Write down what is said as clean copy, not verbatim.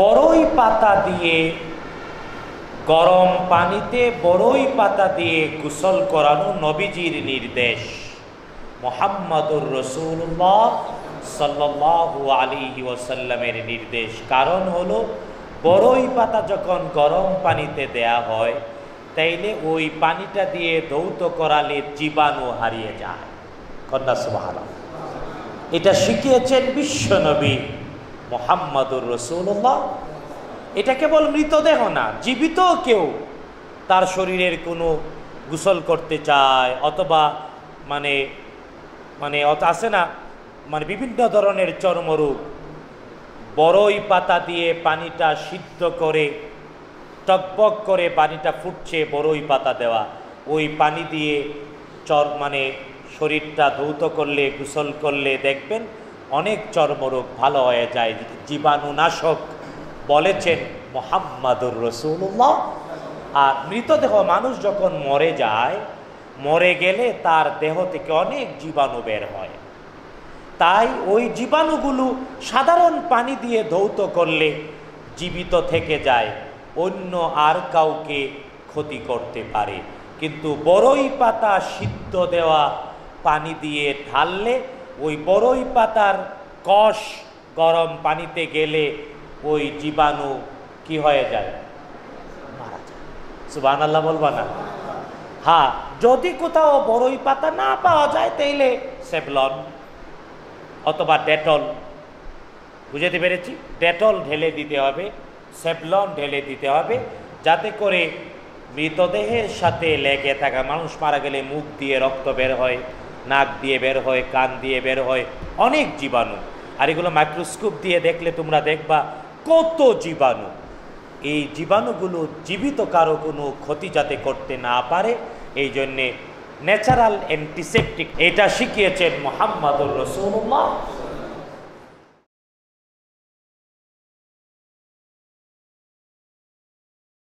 বড়ই পাতা দিয়ে গরম পানিতে বড়ই পাতা দিয়ে গোসল করানো নবীজির নির্দেশ। মুহাম্মাদুর রাসূলুল্লাহ সাল্লাল্লাহু আলাইহি ওয়াসাল্লামের নির্দেশ। কারণ হলো বড়ই পাতা যখন গরম পানিতে দেয়া হয় তাইলে ওই পানিটা দিয়ে ধৌত করালে জীবাণু হারিয়ে যায়। কন্যা সুবহানাল্লাহ, এটা শিখিয়েছেন বিশ্বনবী মুহাম্মাদুর রাসূলুল্লাহ। এটা কেবল মৃতদেহ না, জীবিত কেউ তার শরীরের কোনো গোসল করতে চায় অথবা মানে মানে আসে না মানে বিভিন্ন ধরনের চর্মরোগ, বড়ই পাতা দিয়ে পানিটা সিদ্ধ করে টকবক করে পানিটা ফুটছে, বড়ই পাতা দেওয়া, ওই পানি দিয়ে শরীরটা ধৌত করলে গোসল করলে দেখবেন অনেক চর্মরোগ ভালো হয়ে যায়। জীবাণুনাশক বলেছেন মুহাম্মাদুর রাসূলুল্লাহ। আর মৃতদেহ মানুষ যখন মরে যায়, মরে গেলে তার দেহ থেকে অনেক জীবাণু বের হয়, তাই ওই জীবাণুগুলো সাধারণ পানি দিয়ে ধৌত করলে জীবিত থেকে যায়, অন্য আর কাউকে ক্ষতি করতে পারে। কিন্তু বড়ই পাতা সিদ্ধ দেওয়া পানি দিয়ে ঢাললে ওই বড়ই পাতার কষ গরম পানিতে গেলে ওই জীবাণু কি হয়ে যায়, মারা যায়। সুবহানাল্লাহ বলবা না? হ্যাঁ, যদি কোথাও বড়ই পাতা না পাওয়া যায় তাইলে সেভলন অথবা ডেটল, বুঝাতে পেরেছি? ডেটল ঢেলে দিতে হবে, সেভলন ঢেলে দিতে হবে, যাতে করে মৃতদেহের সাথে লেগে থাকা, মানুষ মারা গেলে মুখ দিয়ে রক্ত বের হয়, নাক দিয়ে বের হয়, কান দিয়ে বের হয় অনেক জীবাণু, আর এগুলো মাইক্রোস্কোপ দিয়ে দেখলে তোমরা দেখবা কত জীবাণু। এই জীবাণুগুলো জীবিত কারো কোনো ক্ষতি যাতে করতে না পারে এই জন্যে ন্যাচারাল অ্যান্টিসেপটিক, এটা শিখিয়েছেন মুহাম্মাদুর রাসূলুল্লাহ।